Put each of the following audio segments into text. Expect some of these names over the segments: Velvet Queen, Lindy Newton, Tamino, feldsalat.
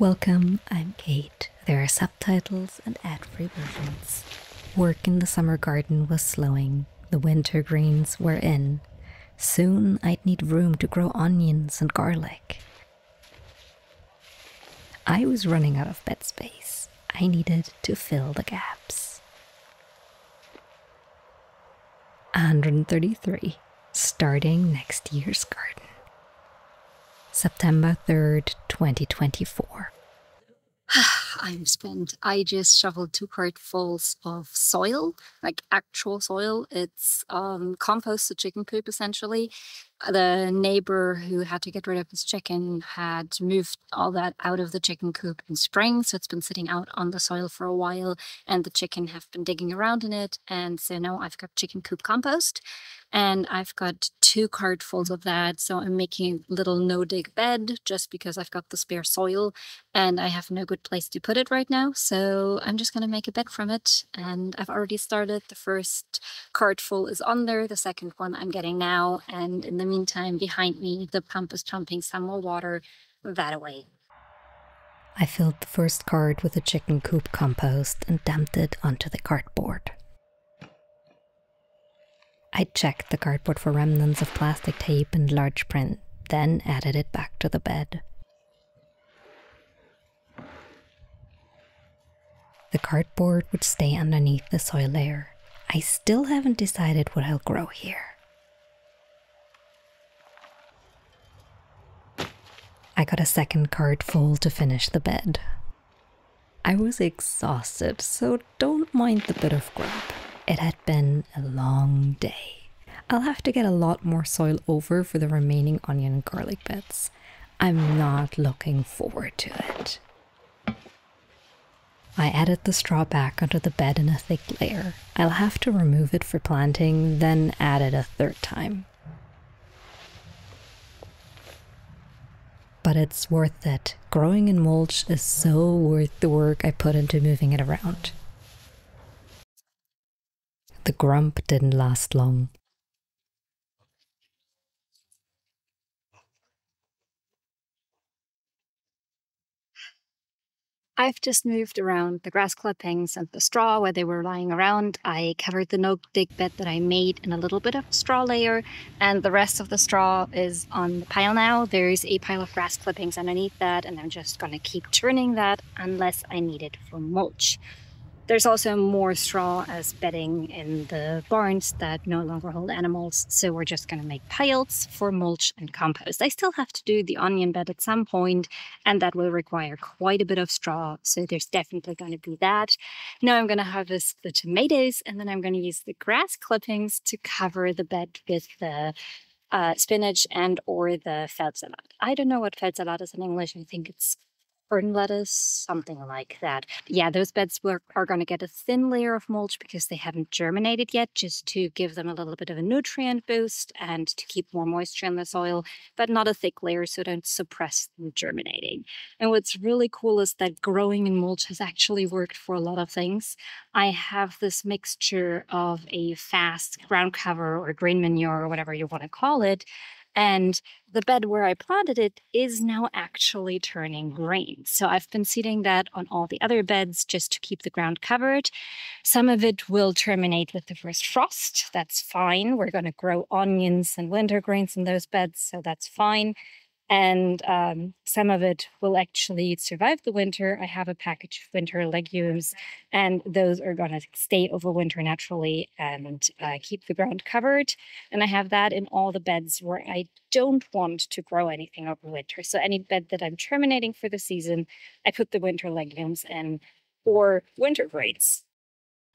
Welcome, I'm Kate. There are subtitles and ad-free versions. Work in the summer garden was slowing. The winter greens were in. Soon I'd need room to grow onions and garlic. I was running out of bed space. I needed to fill the gaps. 133. Starting next year's garden. September 3rd, 2024. I'm spent. I just shoveled 2 cartfuls of soil, like actual soil. It's compost, so chicken poop essentially. The neighbor who had to get rid of his chicken had moved all that out of the chicken coop in spring, so it's been sitting out on the soil for a while, and the chicken have been digging around in it. And so now I've got chicken coop compost, and I've got 2 cartfuls of that. So I'm making a little no-dig bed just because I've got the spare soil and I have no good place to put it right now. So I'm just going to make a bed from it. And I've already started. The first cartful is on there. The second one I'm getting now. And in the meantime, behind me, the pump is pumping some more water that away. I filled the first cart with the chicken coop compost and dumped it onto the cardboard. I checked the cardboard for remnants of plastic tape and large print, then added it back to the bed. The cardboard would stay underneath the soil layer. I still haven't decided what I'll grow here. I got a second cart full to finish the bed. I was exhausted, so don't mind the bit of grub. It had been a long day. I'll have to get a lot more soil over for the remaining onion and garlic beds. I'm not looking forward to it. I added the straw back onto the bed in a thick layer. I'll have to remove it for planting, then add it a third time. But it's worth it. Growing in mulch is so worth the work I put into moving it around. The grump didn't last long. I've just moved around the grass clippings and the straw where they were lying around. I covered the no-dig bed that I made in a little bit of straw layer, and the rest of the straw is on the pile now. There's a pile of grass clippings underneath that, and I'm just gonna keep turning that unless I need it for mulch. There's also more straw as bedding in the barns that no longer hold animals, so we're just going to make piles for mulch and compost. I still have to do the onion bed at some point, and that will require quite a bit of straw, so there's definitely going to be that. Now I'm going to harvest the tomatoes, and then I'm going to use the grass clippings to cover the bed with the spinach and or the feldsalat. I don't know what feldsalat is in English. I think it's garden lettuce, something like that. Yeah, those beds are going to get a thin layer of mulch because they haven't germinated yet, just to give them a little bit of a nutrient boost and to keep more moisture in the soil, but not a thick layer so don't suppress them germinating. And what's really cool is that growing in mulch has actually worked for a lot of things. I have this mixture of a fast ground cover or grain manure or whatever you want to call it, and the bed where I planted it is now actually turning green. So I've been seeding that on all the other beds just to keep the ground covered. Some of it will terminate with the first frost. That's fine. We're going to grow onions and winter greens in those beds, so that's fine. And some of it will actually survive the winter. I have a package of winter legumes, and those are going to stay over winter naturally and keep the ground covered. And I have that in all the beds where I don't want to grow anything over winter. So any bed that I'm terminating for the season, I put the winter legumes in or winter greens.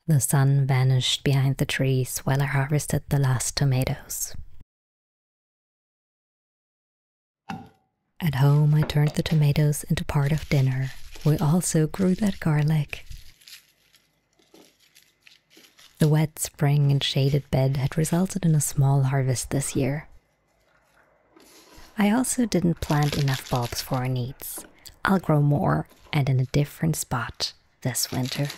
The sun vanished behind the trees while I harvested the last tomatoes. At home, I turned the tomatoes into part of dinner. We also grew that garlic. The wet spring and shaded bed had resulted in a small harvest this year. I also didn't plant enough bulbs for our needs. I'll grow more, and in a different spot, this winter.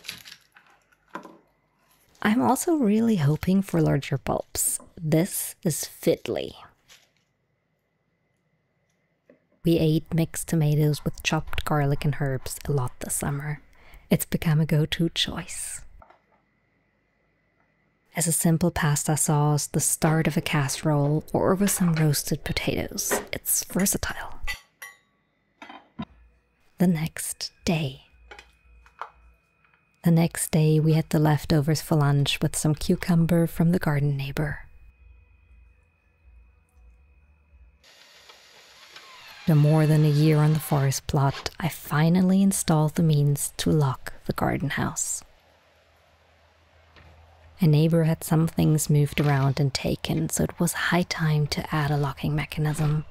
I'm also really hoping for larger bulbs. This is fiddly. We ate mixed tomatoes with chopped garlic and herbs a lot this summer. It's become a go-to choice. As a simple pasta sauce, the start of a casserole, or with some roasted potatoes. It's versatile. The next day. The next day we had the leftovers for lunch with some cucumber from the garden neighbor. After more than a year on the forest plot, I finally installed the means to lock the garden house. A neighbor had some things moved around and taken, so it was high time to add a locking mechanism.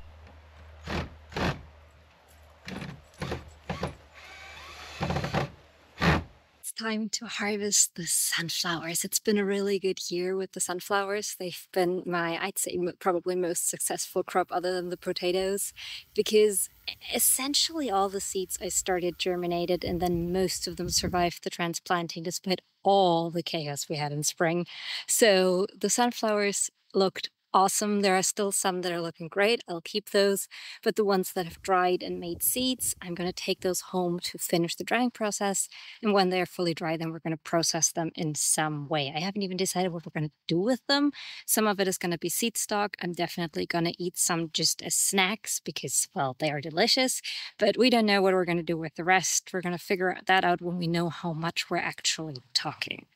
It's time to harvest the sunflowers. It's been a really good year with the sunflowers. They've been my, I'd say, probably most successful crop other than the potatoes, because essentially all the seeds I started germinated, and then most of them survived the transplanting despite all the chaos we had in spring. So the sunflowers looked awesome. There are still some that are looking great. I'll keep those. But the ones that have dried and made seeds, I'm going to take those home to finish the drying process. And when they're fully dry, then we're going to process them in some way. I haven't even decided what we're going to do with them. Some of it is going to be seed stock. I'm definitely going to eat some just as snacks because, well, they are delicious. But we don't know what we're going to do with the rest. We're going to figure that out when we know how much we're actually talking.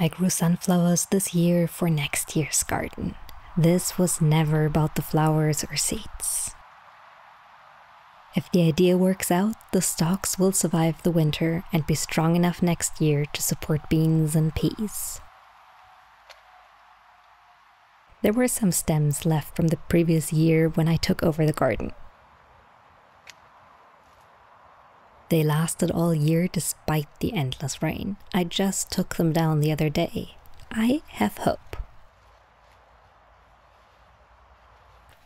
I grew sunflowers this year for next year's garden. This was never about the flowers or seeds. If the idea works out, the stalks will survive the winter and be strong enough next year to support beans and peas. There were some stems left from the previous year when I took over the garden. They lasted all year despite the endless rain. I just took them down the other day. I have hope.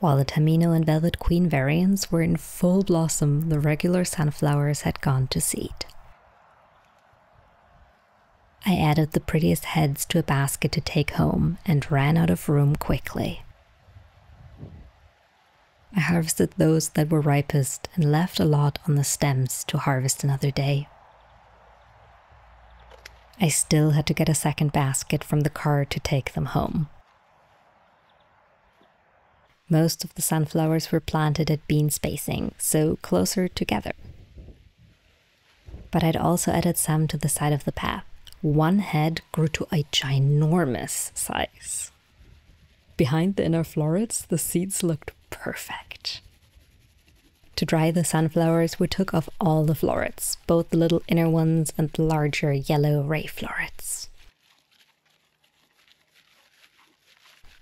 While the Tamino and Velvet Queen variants were in full blossom, the regular sunflowers had gone to seed. I added the prettiest heads to a basket to take home and ran out of room quickly. I harvested those that were ripest and left a lot on the stems to harvest another day. I still had to get a second basket from the car to take them home. Most of the sunflowers were planted at bean spacing, so closer together. But I'd also added some to the side of the path. One head grew to a ginormous size. Behind the inner florets, the seeds looked perfect. To dry the sunflowers, we took off all the florets, both the little inner ones and the larger yellow ray florets.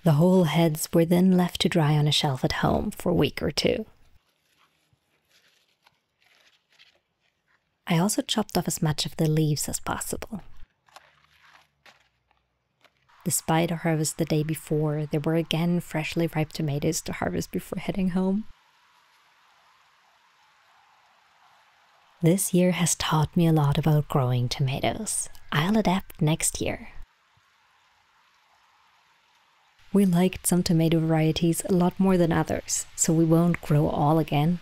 The whole heads were then left to dry on a shelf at home for a week or two. I also chopped off as much of the leaves as possible. Despite a harvest the day before, there were again freshly ripe tomatoes to harvest before heading home. This year has taught me a lot about growing tomatoes. I'll adapt next year. We liked some tomato varieties a lot more than others, so we won't grow all again.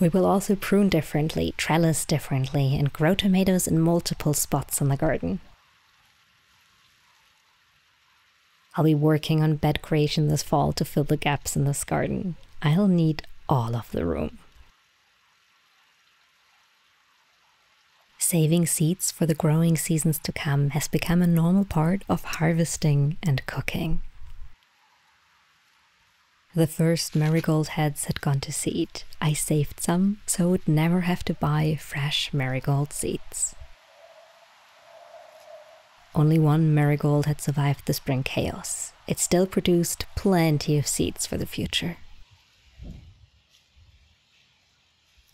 We will also prune differently, trellis differently, and grow tomatoes in multiple spots in the garden. I'll be working on bed creation this fall to fill the gaps in this garden. I'll need all of the room. Saving seeds for the growing seasons to come has become a normal part of harvesting and cooking. The first marigold heads had gone to seed. I saved some, so I would never have to buy fresh marigold seeds. Only one marigold had survived the spring chaos. It still produced plenty of seeds for the future.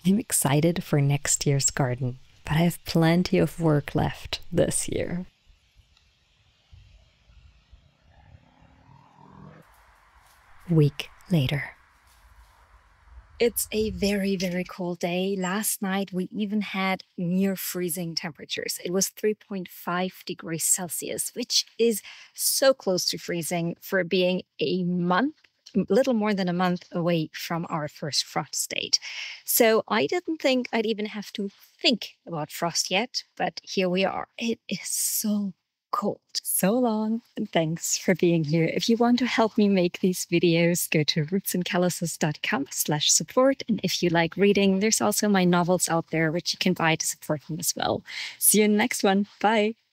I'm excited for next year's garden. But I have plenty of work left this year. Week later. It's a very, very cold day. Last night we even had near freezing temperatures. It was 3.5 degrees Celsius, which is so close to freezing for being a month little more than a month away from our first frost date. So I didn't think I'd even have to think about frost yet, but here we are. It is so cold. So long, and thanks for being here. If you want to help me make these videos, go to rootsandcalluses.com/support. And if you like reading, there's also my novels out there, which you can buy to support them as well. See you in the next one. Bye.